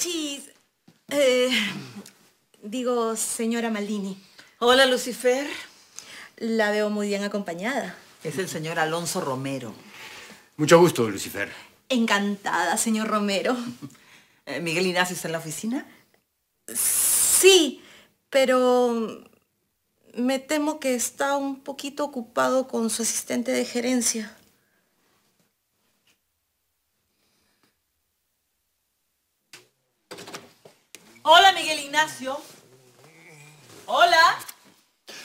Monchis. Digo, señora Maldini. Hola, Lucifer. La veo muy bien acompañada. Es el señor Alonso Romero. Mucho gusto, Lucifer. Encantada, señor Romero. ¿Miguel Ignacio está en la oficina? Sí, pero me temo que está un poquito ocupado con su asistente de gerencia. Hola, Miguel Ignacio. Hola.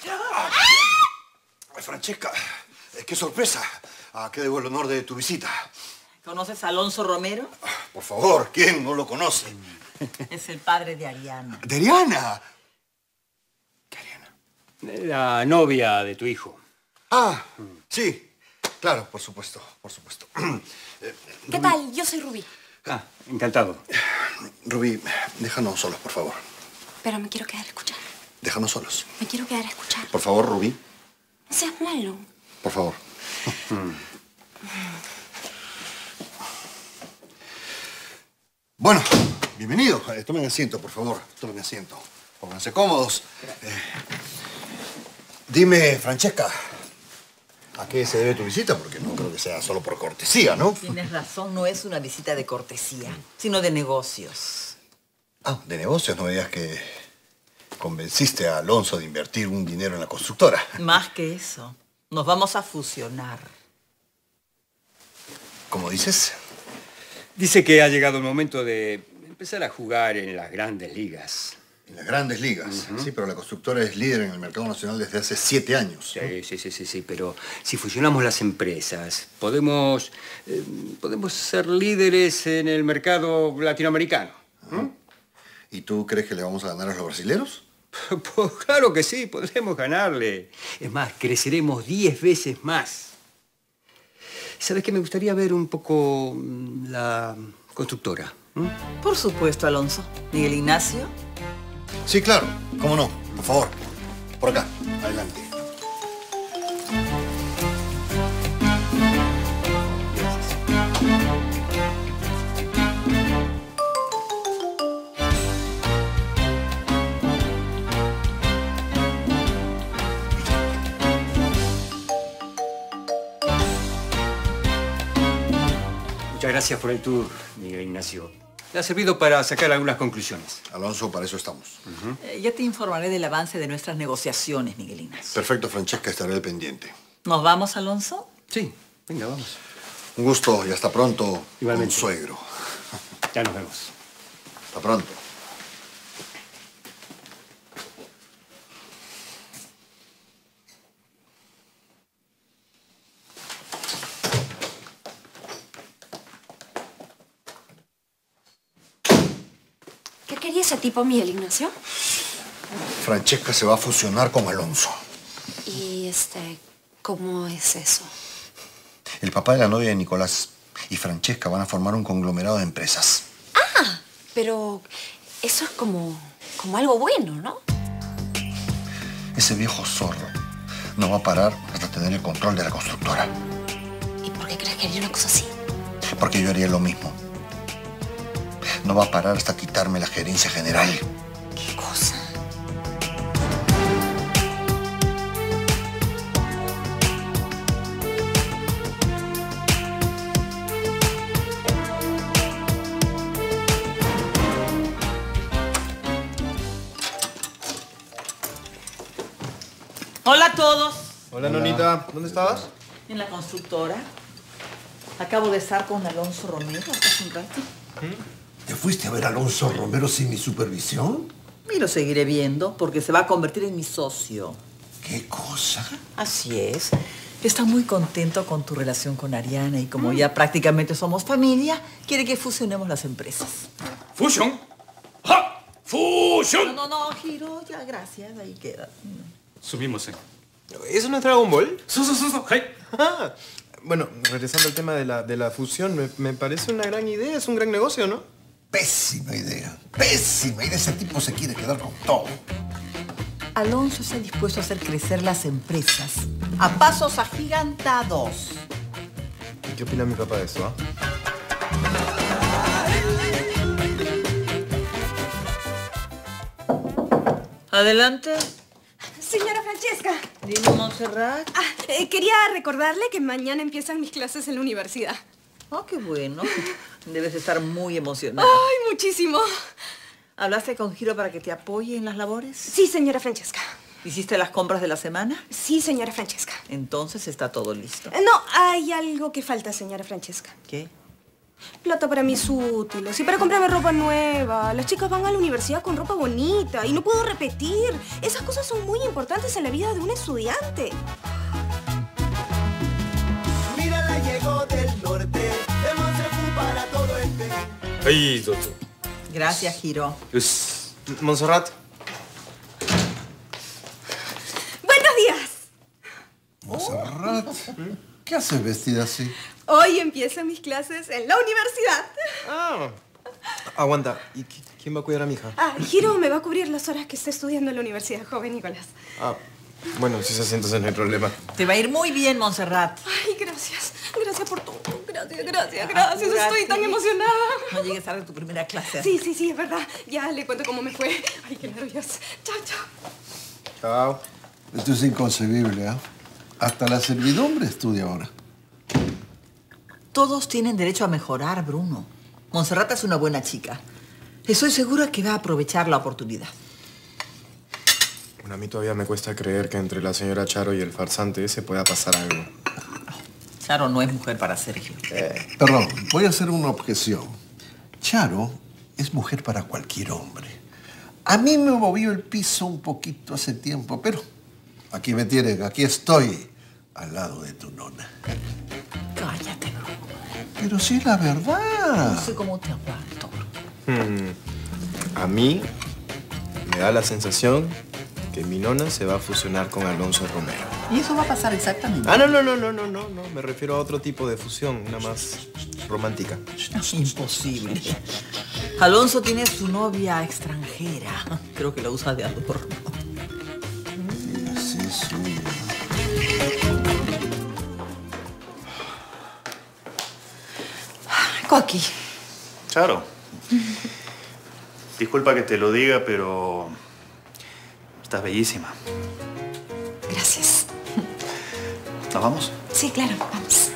¡Ah! Francesca, qué sorpresa. Qué debo el honor de tu visita. ¿Conoces a Alonso Romero? Por favor, ¿quién no lo conoce? Es el padre de Ariana. ¿De Ariana? ¿Qué Ariana? La novia de tu hijo. Ah, sí. Claro, por supuesto, por supuesto. ¿Qué tal? Yo soy Rubí. Ah, encantado. Rubí, déjanos solos, por favor. Pero me quiero quedar a escuchar. Déjanos solos. Me quiero quedar a escuchar. Por favor, Rubí. No seas malo. Por favor. Bueno, bienvenidos. Tomen asiento, por favor. Tomen asiento. Pónganse cómodos. Dime, Francesca, ¿a qué se debe tu visita? Porque no creo que sea solo por cortesía, ¿no? Tienes razón. No es una visita de cortesía, sino de negocios. Ah, de negocios. No me digas que convenciste a Alonso de invertir un dinero en la constructora. Más que eso. Nos vamos a fusionar. ¿Cómo dices? Dice que ha llegado el momento de empezar a jugar en las grandes ligas. En las grandes ligas. Sí, pero la constructora es líder en el mercado nacional desde hace 7 años. Sí, pero si fusionamos las empresas, podemos ser líderes en el mercado latinoamericano. ¿Y tú crees que le vamos a ganar a los brasileños? Pues claro que sí, podremos ganarle. Es más, creceremos 10 veces más. ¿Sabes qué? Me gustaría ver un poco la constructora. Por supuesto, Alonso. ¿Miguel Ignacio? Sí, claro. ¿Cómo no? Por favor. Por acá. Adelante. Gracias por el tour, Miguel Ignacio. Le ha servido para sacar algunas conclusiones. Alonso, para eso estamos. Ya te informaré del avance de nuestras negociaciones, Miguel Ignacio. Perfecto, Francesca, estaré al pendiente. ¿Nos vamos, Alonso? Sí, venga, vamos. Un gusto y hasta pronto, igualmente, consuegro. Ya nos vemos. Hasta pronto. ¿Ese tipo Miguel Ignacio? Francesca se va a fusionar con Alonso. ¿Y cómo es eso? El papá de la novia de Nicolás y Francesca van a formar un conglomerado de empresas. Ah, pero eso es como algo bueno, ¿no? Ese viejo zorro no va a parar hasta tener el control de la constructora. ¿Y por qué crees que haría una cosa así? Porque yo haría lo mismo. No va a parar hasta quitarme la gerencia general. ¿Qué cosa? Hola a todos. Hola, Nonita. ¿Dónde estabas? En la constructora. Acabo de estar con Alonso Romero hace un rato. ¿Te fuiste a ver a Alonso Romero sin mi supervisión? Y lo seguiré viendo porque se va a convertir en mi socio. ¿Qué cosa? Así es. Está muy contento con tu relación con Ariana y como ya prácticamente somos familia, quiere que fusionemos las empresas. ¿Fusión? ¡Ja! ¡Fusión! No, Giro, ya, gracias, ahí queda. Subimos, ¿Eso no es Dragon Ball? ¡Hey! Bueno, regresando al tema de la fusión, me parece una gran idea, es un gran negocio, ¿no? Pésima idea, pésima idea. Ese tipo se quiere quedar con todo. Alonso está dispuesto a hacer crecer las empresas a pasos agigantados. ¿Qué opina mi papá de eso? Adelante. Señora Francesca. Dino Montserrat. Quería recordarle que mañana empiezan mis clases en la universidad. Oh, qué bueno. Debes estar muy emocionada. Ay, muchísimo. ¿Hablaste con Giro para que te apoye en las labores? Sí, señora Francesca. ¿Hiciste las compras de la semana? Sí, señora Francesca. Entonces está todo listo. No, hay algo que falta, señora Francesca. ¿Qué? Plata para mis útiles y para comprarme ropa nueva. Las chicas van a la universidad con ropa bonita y no puedo repetir. Esas cosas son muy importantes en la vida de un estudiante. Mírala, llegó del norte. Para todo el país. Ay, doctor. Gracias, Giro. Montserrat. ¡Buenos días! Montserrat. ¿Qué haces vestida así? Hoy empiezan mis clases en la universidad. Ah. Aguanta. ¿Y quién va a cuidar a mi hija? Giro me va a cubrir las horas que esté estudiando en la universidad, joven Nicolás. Ah, bueno, si se hace entonces no hay problema. Te va a ir muy bien, Montserrat. Ay, gracias. Gracias por todo. Gracias. Estoy tan emocionada. No llegues tarde a tu primera clase. Sí, es verdad. Ya le cuento cómo me fue. Ay, qué nervios. Chao. Esto es inconcebible, ¿eh? Hasta la servidumbre estudia ahora. Todos tienen derecho a mejorar, Bruno. Montserrat es una buena chica. Estoy segura que va a aprovechar la oportunidad. Bueno, a mí todavía me cuesta creer que entre la señora Charo y el farsante ese pueda pasar algo. Charo no es mujer para Sergio. Perdón, voy a hacer una objeción. Charo es mujer para cualquier hombre. A mí me movió el piso un poquito hace tiempo, pero aquí me tienen, aquí estoy, al lado de tu nona. Cállate, bro. Pero sí, la verdad. No sé cómo te aguanto. A mí me da la sensación que mi nona se va a fusionar con Alonso Romero. ¿Y eso va a pasar exactamente? Ah, no. Me refiero a otro tipo de fusión, una más romántica. Imposible. Alonso tiene su novia extranjera. Creo que la usa de adorno. Sí. Coqui. Charo. Disculpa que te lo diga, pero estás bellísima. Gracias. ¿Nos vamos? Sí, claro, vamos.